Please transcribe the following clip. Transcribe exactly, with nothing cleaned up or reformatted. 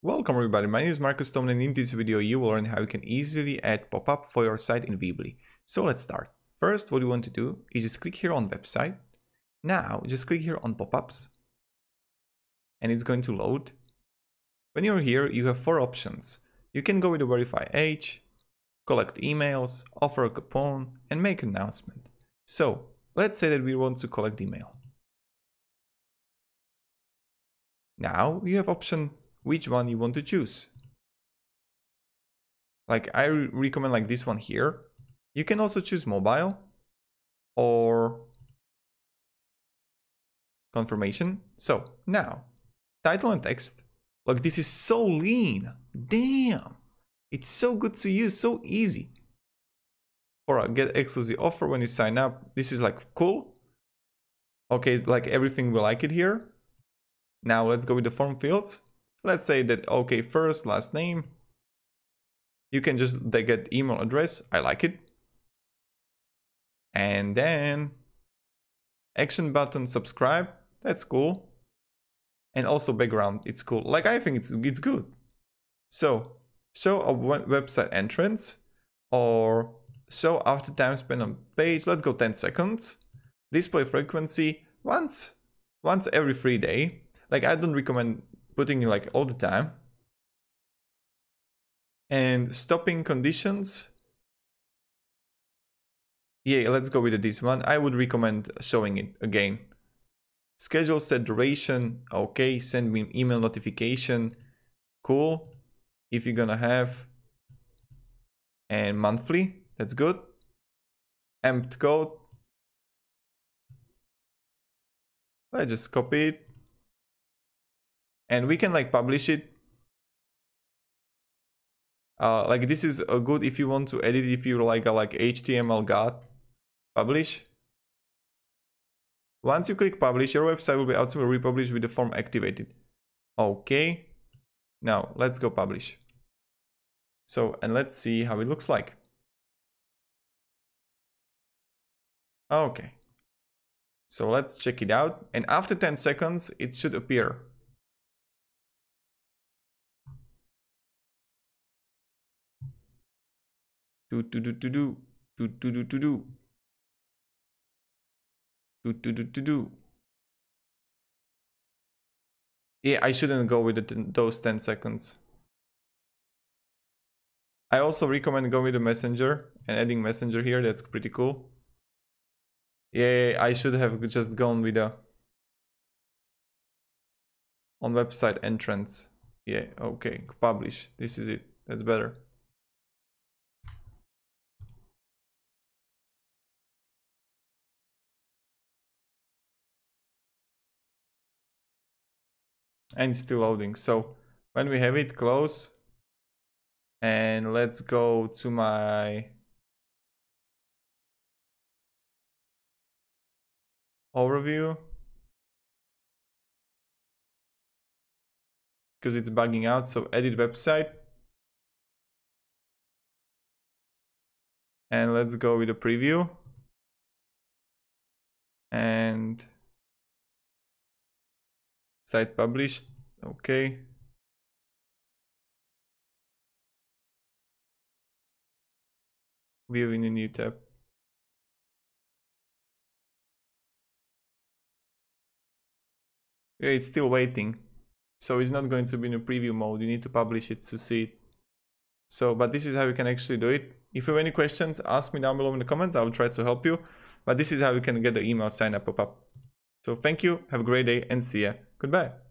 Welcome everybody, my name is Marcus Stone and in this video you will learn how you can easily add pop-up for your site in Weebly. So let's start. First, what you want to do is just click here on website. Now just click here on pop-ups and it's going to load. When you're here, you have four options. You can go with the verify age, collect emails, offer a coupon and make an announcement. So let's say that we want to collect email. Now you have option which one you want to choose. Like I re recommend like this one here. You can also choose mobile or confirmation. So now title and text. Look, this is so lean. Damn. It's so good to use, so easy. Or get exclusive offer when you sign up. This is like cool. Okay, like everything we like it here. Now let's go with the form fields. Let's say that, okay, first, last name. You can just they get email address. I like it. And then action button, subscribe. That's cool. And also background. It's cool. Like, I think it's, it's good. So show a website entrance or show after time spent on page. Let's go ten seconds. Display frequency once, once every three day. Like, I don't recommend putting it like all the time. And stopping conditions. Yeah, let's go with this one. I would recommend showing it again. Schedule set duration. Okay, send me an email notification. Cool. If you're gonna have. And monthly, that's good. Empt code. Let's just copy it. And we can like publish it. Uh, like this is a good if you want to edit, if you like a like H T M L god. Publish. Once you click publish, your website will be automatically republished with the form activated. Okay. Now let's go publish. So, and let's see how it looks like. Okay. So let's check it out. And after ten seconds, it should appear. Do do do do do do do do do do do do do do. Yeah, I shouldn't go with the, those ten seconds. I also recommend going with the messenger and adding messenger here. That's pretty cool. Yeah, I should have just gone with the on website entrance. Yeah, okay, publish. This is it. That's better. And it's still loading. So when we have it, close. And let's go to my overview. Because it's bugging out. So edit website. And let's go with a preview. And site published, okay. View in a new tab. Yeah, it's still waiting. So it's not going to be in a preview mode. You need to publish it to see it. So, but this is how you can actually do it. If you have any questions, ask me down below in the comments. I will try to help you. But this is how you can get the email sign up pop-up. So thank you, have a great day and see ya. Goodbye.